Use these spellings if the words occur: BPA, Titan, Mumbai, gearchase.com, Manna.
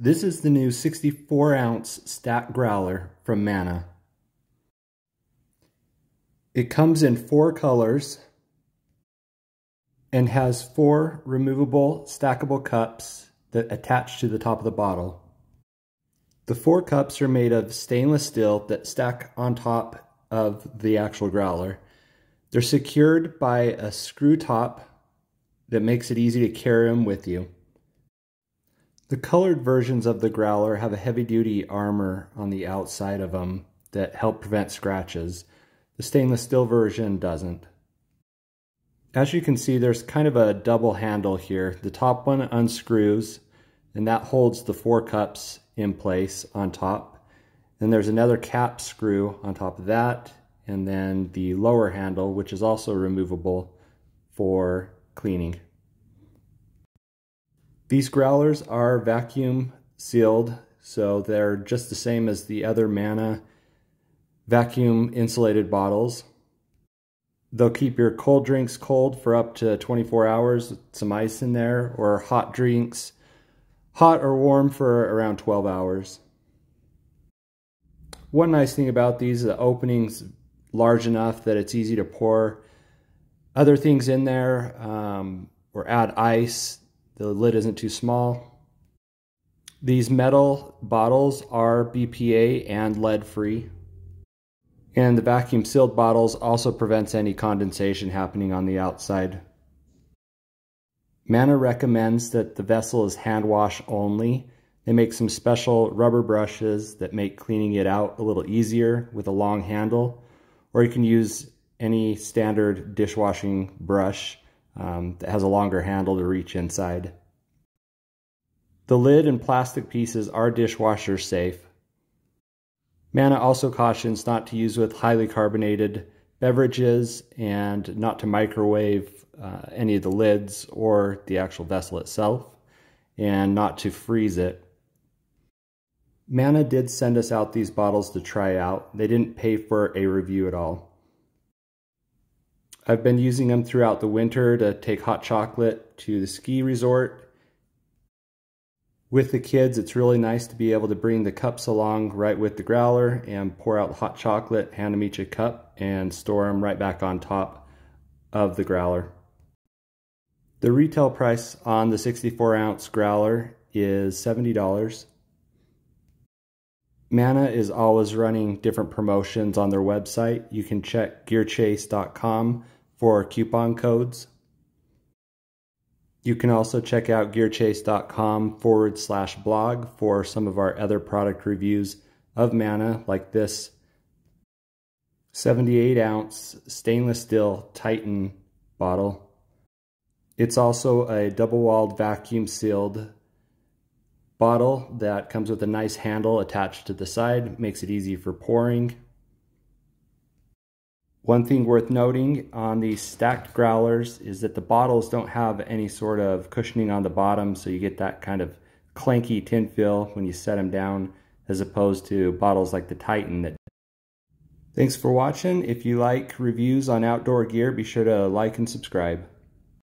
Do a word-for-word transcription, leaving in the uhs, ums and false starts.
This is the new sixty-four ounce stack growler from Manna. It comes in four colors and has four removable stackable cups that attach to the top of the bottle. The four cups are made of stainless steel that stack on top of the actual growler. They're secured by a screw top that makes it easy to carry them with you. The colored versions of the growler have a heavy-duty armor on the outside of them that help prevent scratches. The stainless steel version doesn't. As you can see, there's kind of a double handle here. The top one unscrews, and that holds the four cups in place on top. Then there's another cap screw on top of that, and then the lower handle, which is also removable for cleaning. These growlers are vacuum sealed, so they're just the same as the other Manna vacuum insulated bottles. They'll keep your cold drinks cold for up to twenty-four hours with some ice in there, or hot drinks hot or warm for around twelve hours. One nice thing about these, the opening's large enough that it's easy to pour other things in there um, or add ice. The lid isn't too small. These metal bottles are B P A and lead free. And the vacuum sealed bottles also prevents any condensation happening on the outside. Manna recommends that the vessel is hand wash only. They make some special rubber brushes that make cleaning it out a little easier with a long handle, or you can use any standard dishwashing brush Um, that has a longer handle to reach inside. The lid and plastic pieces are dishwasher safe. Manna also cautions not to use with highly carbonated beverages and not to microwave uh, any of the lids or the actual vessel itself, and not to freeze it. Manna did send us out these bottles to try out. They didn't pay for a review at all. I've been using them throughout the winter to take hot chocolate to the ski resort. With the kids, it's really nice to be able to bring the cups along right with the growler and pour out hot chocolate, hand them each a cup, and store them right back on top of the growler. The retail price on the sixty-four ounce growler is seventy dollars. Manna is always running different promotions on their website. You can check gear chase dot com for coupon codes. You can also check out gearchase.com forward slash blog for some of our other product reviews of Manna, like this seventy-eight ounce stainless steel Titan bottle. It's also a double-walled vacuum sealed bottle that comes with a nice handle attached to the side, makes it easy for pouring. One thing worth noting on these stacked growlers is that the bottles don't have any sort of cushioning on the bottom, so you get that kind of clanky tin feel when you set them down, as opposed to bottles like the Titan that. Thanks for watching. If you like reviews on outdoor gear, be sure to like and subscribe.